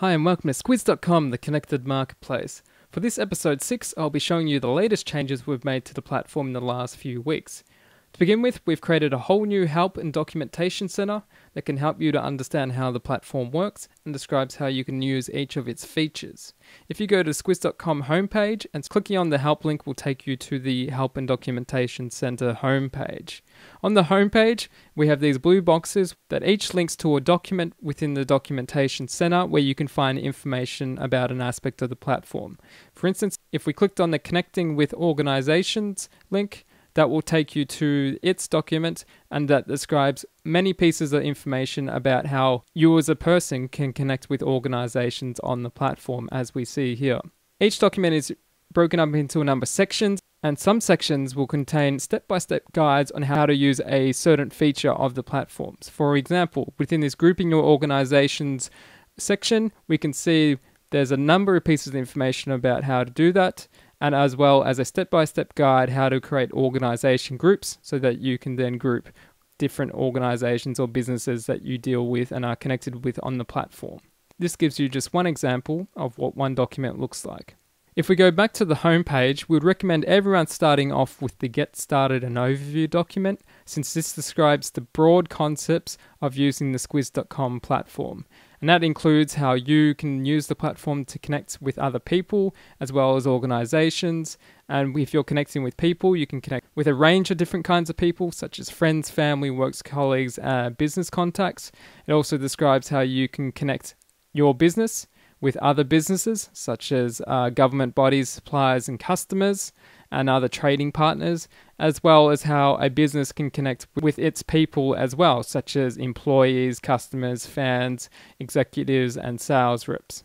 Hi and welcome to Squizz.com, the connected marketplace. For this episode 6, I'll be showing you the latest changes we've made to the platform in the last few weeks. To begin with, we've created a whole new help and documentation center that can help you to understand how the platform works and describes how you can use each of its features. If you go to Squizz.com homepage, and clicking on the help link will take you to the help and documentation center homepage. On the homepage, we have these blue boxes that each links to a document within the documentation center where you can find information about an aspect of the platform. For instance, if we clicked on the connecting with organizations link, that will take you to its document, and that describes many pieces of information about how you as a person can connect with organizations on the platform, as we see here. Each document is broken up into a number of sections, and some sections will contain step-by-step guides on how to use a certain feature of the platforms. For example, within this grouping your organizations section, we can see there's a number of pieces of information about how to do that, and as well as a step-by-step guide how to create organization groups so that you can then group different organizations or businesses that you deal with and are connected with on the platform. This gives you just one example of what one document looks like. If we go back to the home page, we'd recommend everyone starting off with the Get Started and Overview document, since this describes the broad concepts of using the Squizz.com platform. And that includes how you can use the platform to connect with other people as well as organizations. And if you're connecting with people, you can connect with a range of different kinds of people, such as friends, family, works colleagues, business contacts. It also describes how you can connect your business with other businesses, such as government bodies, suppliers and customers, and other trading partners, as well as how a business can connect with its people as well, such as employees, customers, fans, executives, and sales reps.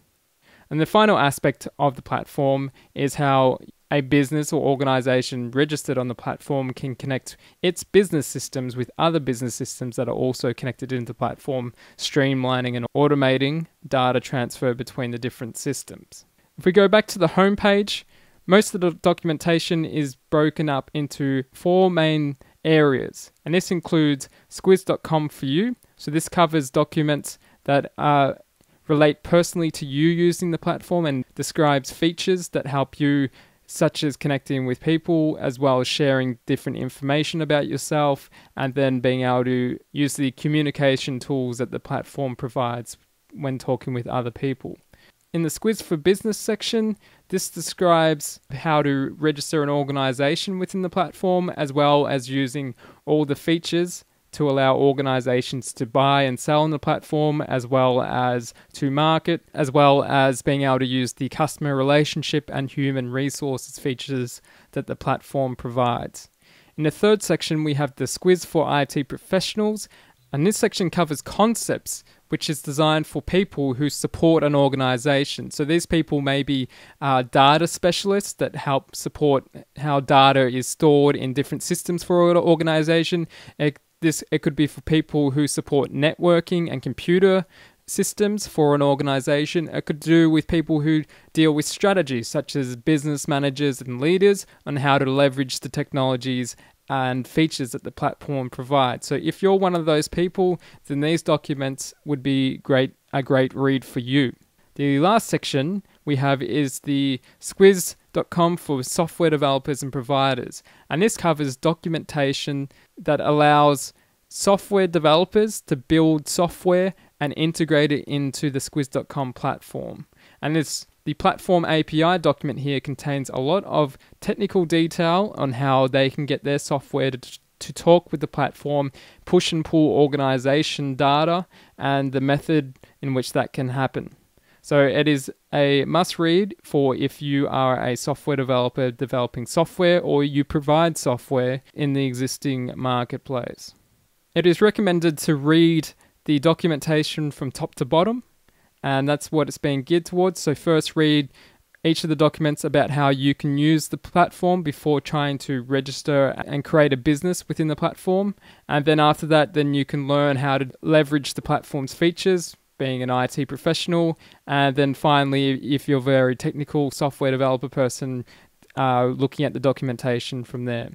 And the final aspect of the platform is how a business or organization registered on the platform can connect its business systems with other business systems that are also connected into the platform, streamlining and automating data transfer between the different systems. If we go back to the home page, most of the documentation is broken up into 4 main areas, and this includes Squizz.com for you. So this covers documents that are relate personally to you using the platform and describes features that help you, such as connecting with people, as well as sharing different information about yourself, and then being able to use the communication tools that the platform provides when talking with other people. In the Squizz for Business section, this describes how to register an organization within the platform, as well as using all the features to allow organizations to buy and sell on the platform, as well as to market, as well as being able to use the customer relationship and human resources features that the platform provides. In the third section, we have the Squizz for IT Professionals, and this section covers concepts, which is designed for people who support an organization. So these people may be data specialists that help support how data is stored in different systems for an organization. It could be for people who support networking and computer systems for an organization. It could do with people who deal with strategies, such as business managers and leaders, on how to leverage the technologies and features that the platform provides. So if you're one of those people, then these documents would be a great read for you. The last section we have is the Squizz.com for software developers and providers, and this covers documentation that allows software developers to build software and integrate it into the Squizz.com platform. And the platform API document here contains a lot of technical detail on how they can get their software to talk with the platform, push and pull organization data, and the method in which that can happen. So it is a must-read for if you are a software developer developing software, or you provide software in the existing marketplace. It is recommended to read the documentation from top to bottom, and that's what it's being geared towards. So first read each of the documents about how you can use the platform before trying to register and create a business within the platform. And then after that, then you can learn how to leverage the platform's features, being an IT professional. And then finally, if you're a very technical software developer person, looking at the documentation from there.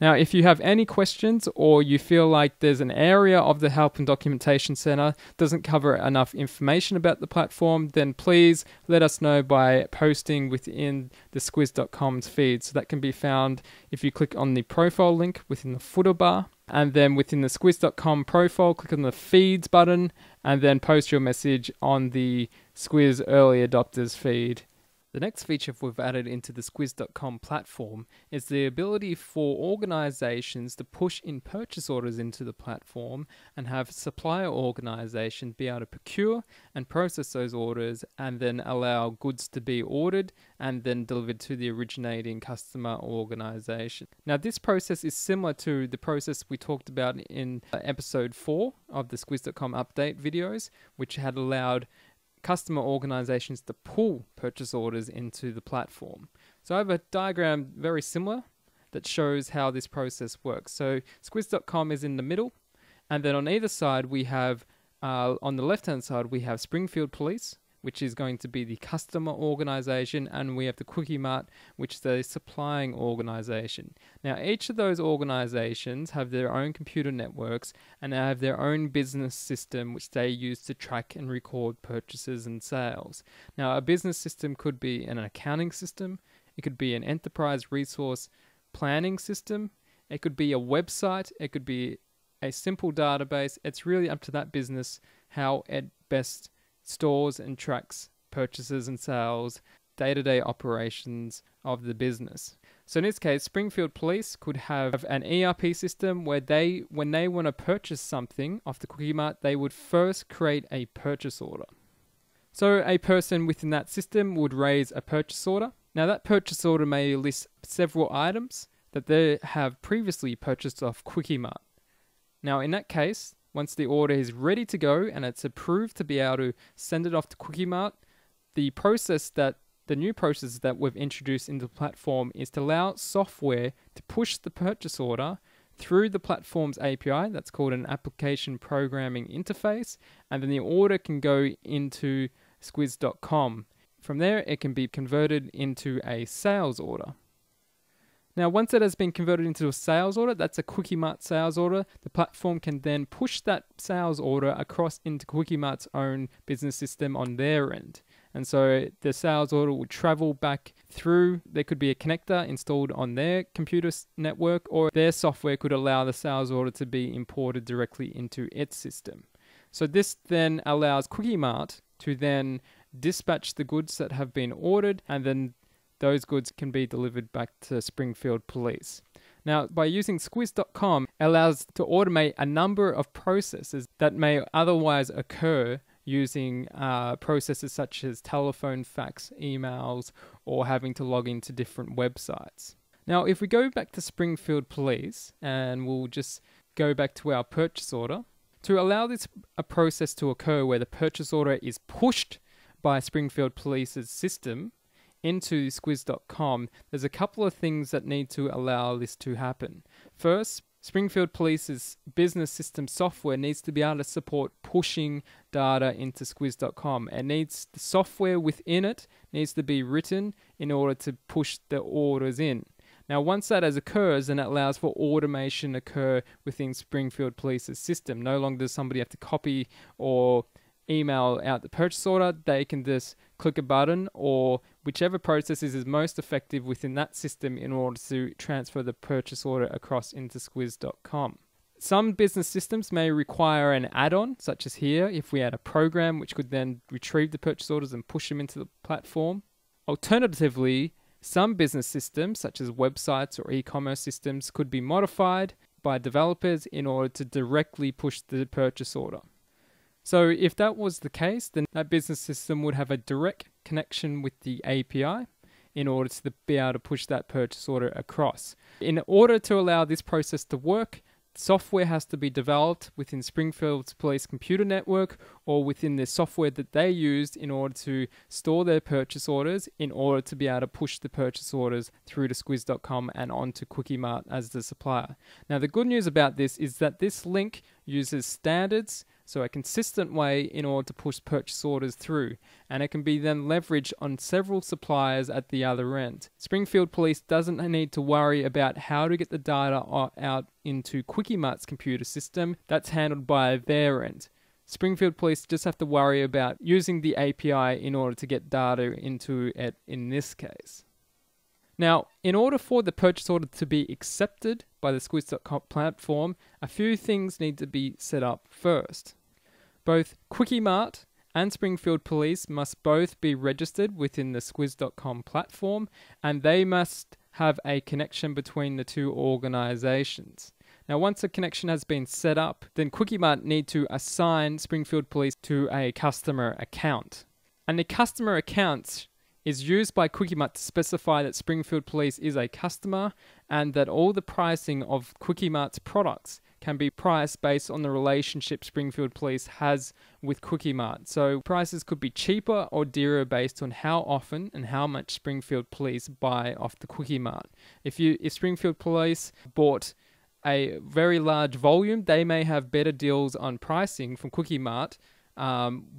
Now, if you have any questions or you feel like there's an area of the Help and Documentation Center doesn't cover enough information about the platform, then please let us know by posting within the Squizz.com's feed. So that can be found if you click on the profile link within the footer bar, and then within the Squizz.com profile, click on the feeds button and then post your message on the Squizz Early Adopters feed. The next feature we've added into the Squizz.com platform is the ability for organizations to push in purchase orders into the platform and have supplier organizations be able to procure and process those orders and then allow goods to be ordered and then delivered to the originating customer organization. Now, this process is similar to the process we talked about in episode 4 of the Squizz.com update videos, which had allowed customer organizations to pull purchase orders into the platform. So I have a diagram very similar that shows how this process works. So Squizz.com is in the middle, and then on either side we have, on the left-hand side, we have Springfield Police, which is going to be the customer organization, and we have the Quickie Mart, which is the supplying organization. Now, each of those organizations have their own computer networks and they have their own business system which they use to track and record purchases and sales. Now, a business system could be an accounting system, it could be an enterprise resource planning system, it could be a website, it could be a simple database. It's really up to that business how it best stores and tracks purchases and sales, day-to-day operations of the business. So in this case, Springfield Police could have an ERP system where they, when they want to purchase something off the Quickie Mart, they would first create a purchase order. So a person within that system would raise a purchase order. Now that purchase order may list several items that they have previously purchased off Quickie Mart. Now in that case, once the order is ready to go and it's approved to be able to send it off to Quickie Mart, the new process that we've introduced into the platform is to allow software to push the purchase order through the platform's API. That's called an application programming interface, and then the order can go into Squizz.com. From there, it can be converted into a sales order. Now, once it has been converted into a sales order, that's a Quickie Mart sales order, the platform can then push that sales order across into Quickie Mart's own business system on their end. And so the sales order will travel back through. There could be a connector installed on their computer network, or their software could allow the sales order to be imported directly into its system. So this then allows Quickie Mart to then dispatch the goods that have been ordered, and then those goods can be delivered back to Springfield Police. Now, by using Squizz.com, it allows to automate a number of processes that may otherwise occur using processes such as telephone, fax, emails, or having to log into different websites. Now, if we go back to Springfield Police, and we'll just go back to our purchase order, to allow this a process to occur where the purchase order is pushed by Springfield Police's system into Squizz.com, there's a couple of things that need to allow this to happen. First, Springfield Police's business system software needs to be able to support pushing data into Squizz.com. It needs the software within it needs to be written in order to push the orders in. Now, once that has occurs, then it allows for automation to occur within Springfield Police's system. No longer does somebody have to copy or email out the purchase order. They can just click a button, or whichever process is most effective within that system, in order to transfer the purchase order across into Squizz.com. Some business systems may require an add-on, such as here, if we add a program which could then retrieve the purchase orders and push them into the platform. Alternatively, some business systems, such as websites or e-commerce systems, could be modified by developers in order to directly push the purchase order. So if that was the case, then that business system would have a direct connection with the API in order to be able to push that purchase order across. In order to allow this process to work, software has to be developed within Springfield Police computer network, or within the software that they used in order to store their purchase orders, in order to be able to push the purchase orders through to Squizz.com and onto Quickie Mart as the supplier. Now, the good news about this is that this link uses standards So a consistent way in order to push purchase orders through, and it can be then leveraged on several suppliers at the other end. Springfield Police doesn't need to worry about how to get the data out into Quickie Mart's computer system. That's handled by their end. Springfield Police just have to worry about using the API in order to get data into it in this case. Now, in order for the purchase order to be accepted by the Squizz.com platform, a few things need to be set up first. Both Quickie Mart and Springfield Police must both be registered within the Squizz.com platform, and they must have a connection between the two organizations. Now, once a connection has been set up, then Quickie Mart need to assign Springfield Police to a customer account. And the customer accounts is used by Quickie Mart to specify that Springfield Police is a customer and that all the pricing of Quickie Mart's products can be priced based on the relationship Springfield Police has with Quickie Mart. So prices could be cheaper or dearer based on how often and how much Springfield Police buy off the Quickie Mart. If Springfield Police bought a very large volume, they may have better deals on pricing from Quickie Mart,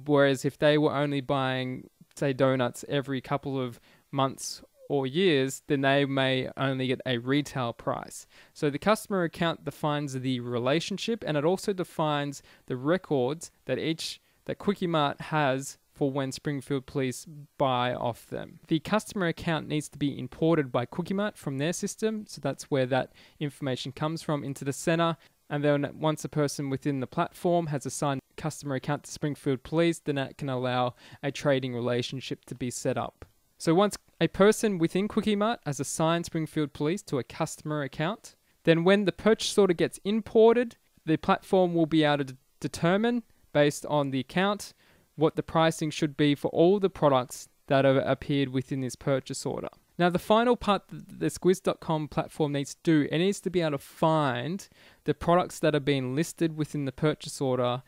whereas if they were only buying, say, donuts every couple of months or years, then they may only get a retail price. So the customer account defines the relationship, and it also defines the records that Quickie Mart has for when Springfield Police buy off them. The customer account needs to be imported by Quickie Mart from their system, so that's where that information comes from into the center. And then once a person within the platform has assigned customer account to Springfield Police, then that can allow a trading relationship to be set up. So once a person within Quickie Mart has assigned Springfield Police to a customer account, then when the purchase order gets imported, the platform will be able to determine, based on the account, what the pricing should be for all the products that have appeared within this purchase order. Now, the final part that the Squizz.com platform needs to do, it needs to be able to find the products that are being listed within the purchase order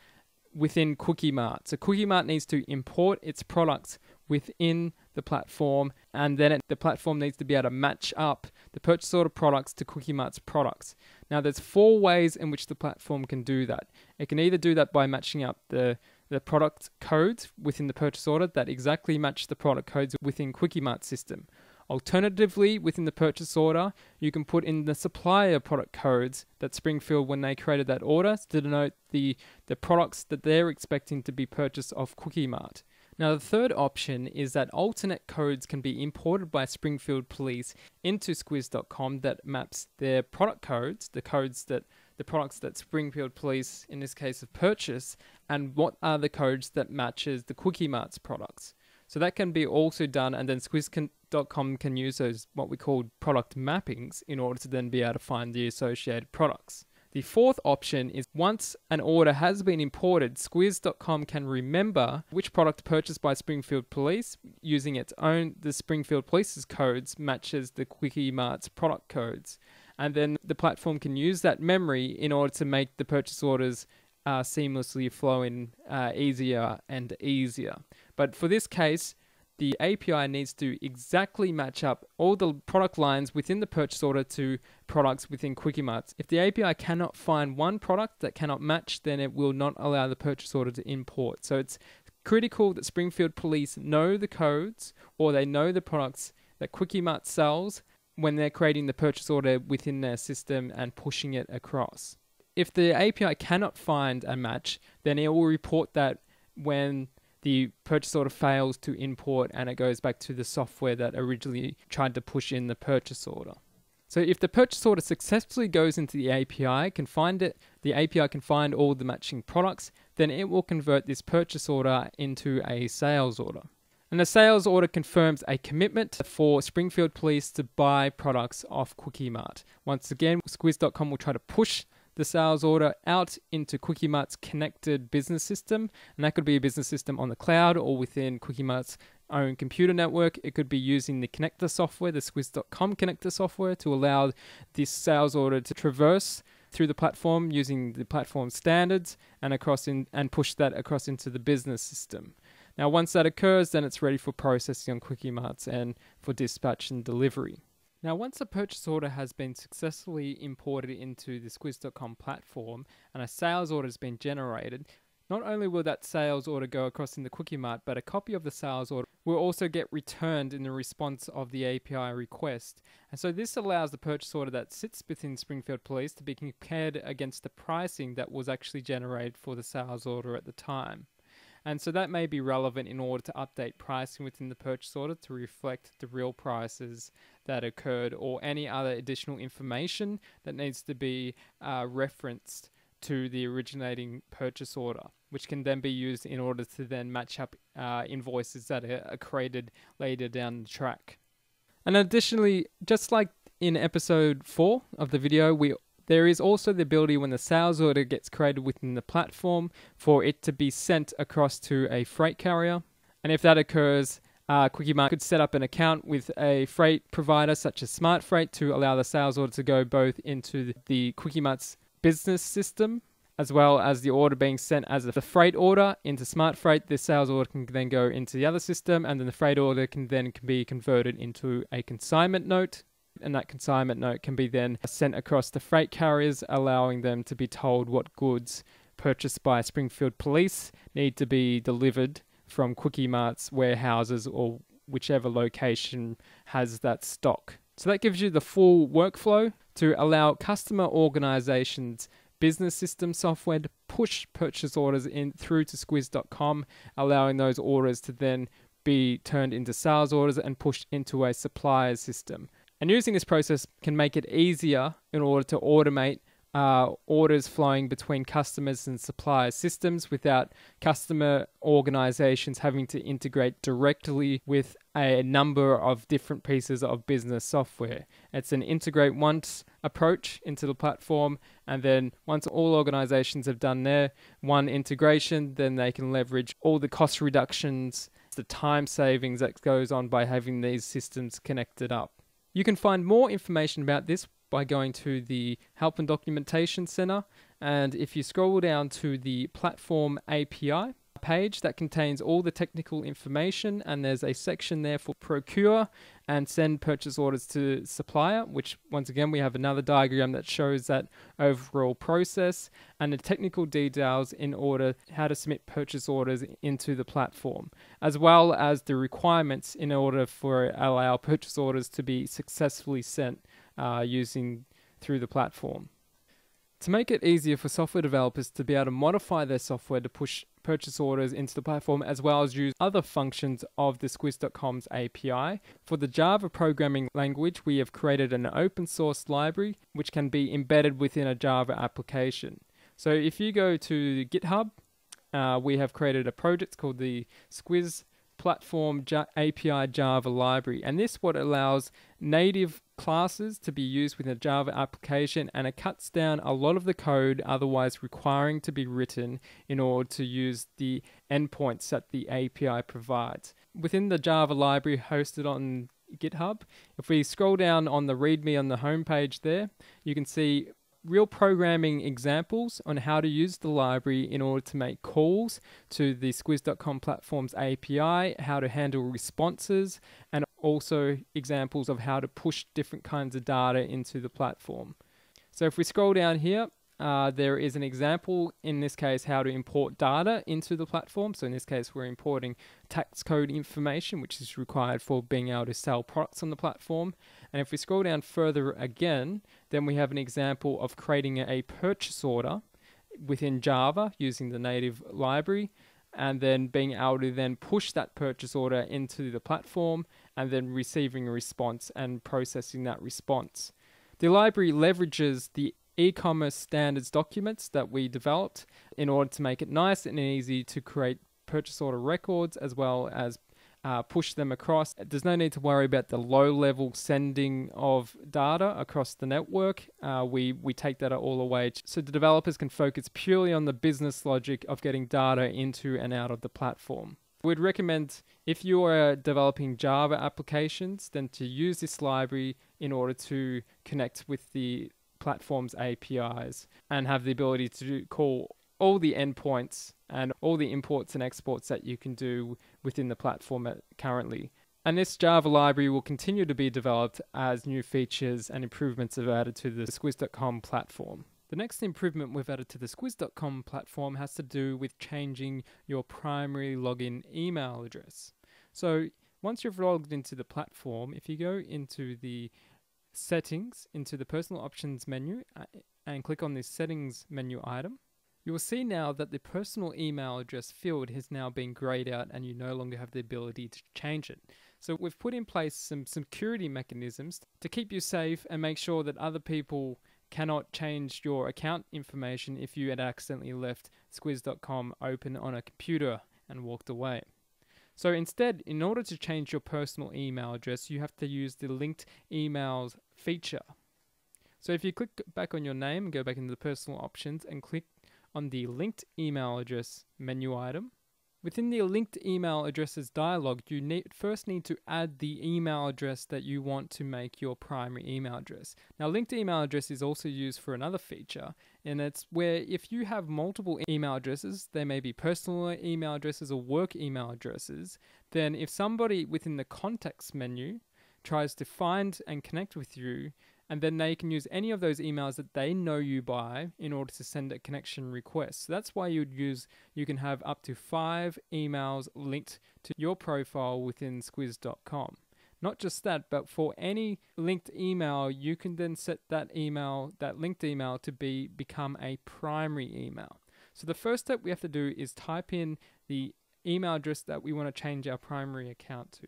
within Quickie Mart. So Quickie Mart needs to import its products within the platform, and then the platform needs to be able to match up the purchase order products to Quickie Mart's products. Now, there's four ways in which the platform can do that. It can either do that by matching up the product codes within the purchase order that exactly match the product codes within Quickie Mart's system. Alternatively, within the purchase order, you can put in the supplier product codes that Springfield, when they created that order, to denote the products that they're expecting to be purchased off Quickie Mart. Now, the third option is that alternate codes can be imported by Springfield Police into Squizz.com that maps their product codes, the products that Springfield Police, in this case, have purchased, and what are the codes that matches the Quickie Mart's products. So that can be also done, and then Squizz.com can use those, what we call, product mappings in order to then be able to find the associated products. The fourth option is, once an order has been imported, Squizz.com can remember which product purchased by Springfield Police using its own, the Springfield Police's codes matches the Quickie Mart's product codes. And then the platform can use that memory in order to make the purchase orders seamlessly flowing easier and easier. But for this case, the API needs to exactly match up all the product lines within the purchase order to products within Quickie Mart. If the API cannot find one product that cannot match, then it will not allow the purchase order to import. So it's critical that Springfield Police know the codes, or they know the products that Quickie Mart sells when they're creating the purchase order within their system and pushing it across. If the API cannot find a match, then it will report that when the purchase order fails to import, and it goes back to the software that originally tried to push in the purchase order. So if the purchase order successfully goes into the API, the API can find all the matching products, then it will convert this purchase order into a sales order. And the sales order confirms a commitment for Springfield Police to buy products off Quickie Mart. Once again, Squizz.com will try to push the sales order out into Quickie Mart's connected business system, and that could be a business system on the cloud or within Quickie Mart's own computer network. It could be using the connector software, the Squizz.com connector software, to allow this sales order to traverse through the platform using the platform standards and push that across into the business system. Now, once that occurs, then it's ready for processing on Quickie Mart's and for dispatch and delivery. Now, once a purchase order has been successfully imported into the Squizz.com platform and a sales order has been generated, Not only will that sales order go across in the Quickie Mart, but a copy of the sales order will also get returned in the response of the API request. And so this allows the purchase order that sits within Springfield Police to be compared against the pricing that was actually generated for the sales order at the time. And so that may be relevant in order to update pricing within the purchase order to reflect the real prices that occurred, or any other additional information that needs to be referenced to the originating purchase order, which can then be used in order to then match up invoices that are created later down the track. And additionally, just like in episode 4 of the video, there is also the ability, when the sales order gets created within the platform, for it to be sent across to a freight carrier. And if that occurs, Quickie Mart could set up an account with a freight provider such as Smart Freight to allow the sales order to go both into the Quickie Mart's business system, as well as the order being sent as the freight order into Smart Freight. The sales order can then go into the other system, and then the freight order can then be converted into a consignment note. And that consignment note can be then sent across to freight carriers, allowing them to be told what goods purchased by Springfield Police need to be delivered from Quickie Mart's warehouses or whichever location has that stock. So that gives you the full workflow to allow customer organizations' business system software to push purchase orders in through to Squizz.com, allowing those orders to then be turned into sales orders and pushed into a supplier system. And using this process can make it easier in order to automate orders flowing between customers and supplier systems without customer organizations having to integrate directly with a number of different pieces of business software. It's an integrate once approach into the platform, and then once all organizations have done their one integration, then they can leverage all the cost reductions, the time savings that goes on by having these systems connected up. You can find more information about this by going to the Help and Documentation Center, and if you scroll down to the Platform API page, that contains all the technical information, and there's a section there for procure and send purchase orders to supplier, which once again we have another diagram that shows that overall process and the technical details in order how to submit purchase orders into the platform, as well as the requirements in order for allow purchase orders to be successfully sent using through the platform. To make it easier for software developers to be able to modify their software to push purchase orders into the platform, as well as use other functions of the Squizz.com's API. For the Java programming language, we have created an open source library which can be embedded within a Java application. So if you go to GitHub, we have created a project called the Squizz Platform API Java Library, and this what allows native classes to be used within a Java application, and it cuts down a lot of the code otherwise requiring to be written in order to use the endpoints that the API provides. Within the Java library hosted on GitHub, if we scroll down on the README on the homepage there, you can see real programming examples on how to use the library in order to make calls to the Squizz.com platform's API, how to handle responses, and also examples of how to push different kinds of data into the platform. So if we scroll down here, there is an example, in this case, how to import data into the platform. So in this case, we're importing tax code information, which is required for being able to sell products on the platform. And if we scroll down further again, then we have an example of creating a purchase order within Java using the native library, and then being able to then push that purchase order into the platform, and then receiving a response and processing that response. The library leverages the e-commerce standards documents that we developed in order to make it nice and easy to create purchase order records, as well as push them across. There's no need to worry about the low-level sending of data across the network. We take that all away, so the developers can focus purely on the business logic of getting data into and out of the platform. We'd recommend, if you are developing Java applications, then to use this library in order to connect with the platform's APIs and have the ability to call all the endpoints and all the imports and exports that you can do within the platform currently. And this Java library will continue to be developed as new features and improvements are added to the Squizz.com platform. The next improvement we've added to the Squizz.com platform has to do with changing your primary login email address. So once you've logged into the platform, if you go into the settings, into the personal options menu and click on this settings menu item, you will see now that the personal email address field has now been grayed out and you no longer have the ability to change it. So we've put in place some security mechanisms to keep you safe and make sure that other people cannot change your account information if you had accidentally left Squizz.com open on a computer and walked away. So instead, in order to change your personal email address, you have to use the linked emails feature. So if you click back on your name, go back into the personal options and click on the linked email address menu item. Within the linked email addresses dialog, you first need to add the email address that you want to make your primary email address. Now, linked email address is also used for another feature, and it's where if you have multiple email addresses, they may be personal email addresses or work email addresses, then if somebody within the contacts menu tries to find and connect with you, and then they can use any of those emails that they know you by in order to send a connection request. So that's why you can have up to 5 emails linked to your profile within Squizz.com. Not just that, but for any linked email, you can then set that linked email to become a primary email. So the first step we have to do is type in the email address that we want to change our primary account to.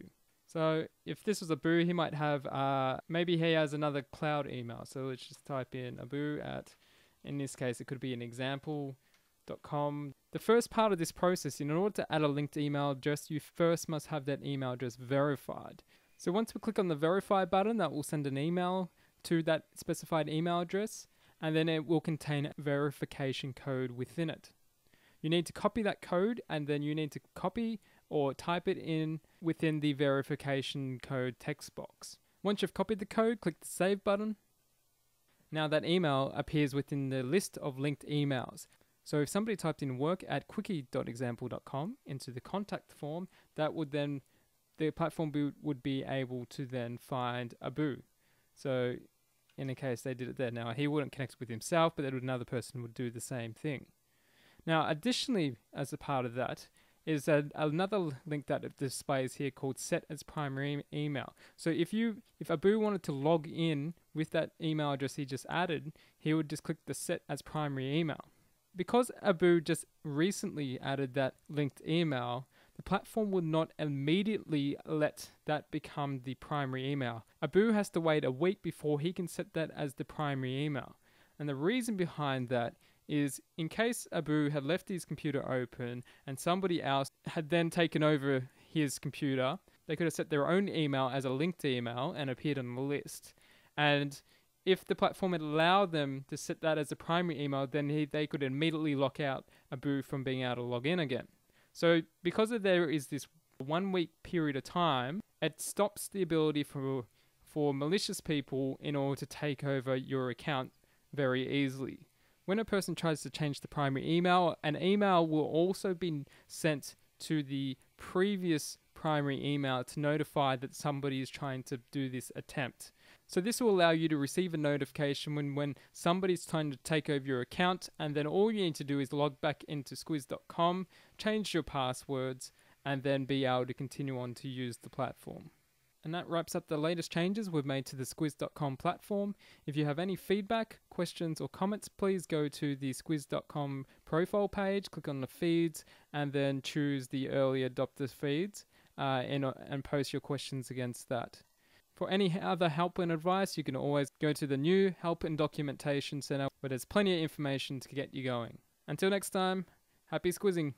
So if this was Abu, he might have, maybe he has another cloud email. So let's just type in Abu at, in this case, it could be an example.com. The first part of this process, in order to add a linked email address, you first must have that email address verified. So once we click on the verify button, that will send an email to that specified email address, and then it will contain a verification code within it. You need to copy that code, and then you need to copy or type it in within the verification code text box. Once you've copied the code, click the save button. Now that email appears within the list of linked emails. So if somebody typed in work at quickie.example.com into the contact form, that would then, the platform would be able to then find Abu. So in the case they did it there. Now he wouldn't connect with himself, but another person would do the same thing. Now additionally, as a part of that, is another link that it displays here called set as primary email. So if Abu wanted to log in with that email address he just added, he would just click the set as primary email. Because Abu just recently added that linked email, the platform would not immediately let that become the primary email. Abu has to wait a week before he can set that as the primary email. And the reason behind that is in case Abu had left his computer open and somebody else had then taken over his computer, they could have set their own email as a linked email and appeared on the list. And if the platform had allowed them to set that as a primary email, then they could immediately lock out Abu from being able to log in again. So because of there is this 1 week period of time, it stops the ability for malicious people in order to take over your account very easily. When a person tries to change the primary email, an email will also be sent to the previous primary email to notify that somebody is trying to do this attempt. So this will allow you to receive a notification when somebody's trying to take over your account, and then all you need to do is log back into Squizz.com, change your passwords, and then be able to continue on to use the platform. And that wraps up the latest changes we've made to the Squizz.com platform. If you have any feedback, questions or comments, please go to the Squizz.com profile page, click on the feeds and then choose the early adopter feeds and post your questions against that. For any other help and advice, you can always go to the new Help and Documentation Center where there's plenty of information to get you going. Until next time, happy squizzing!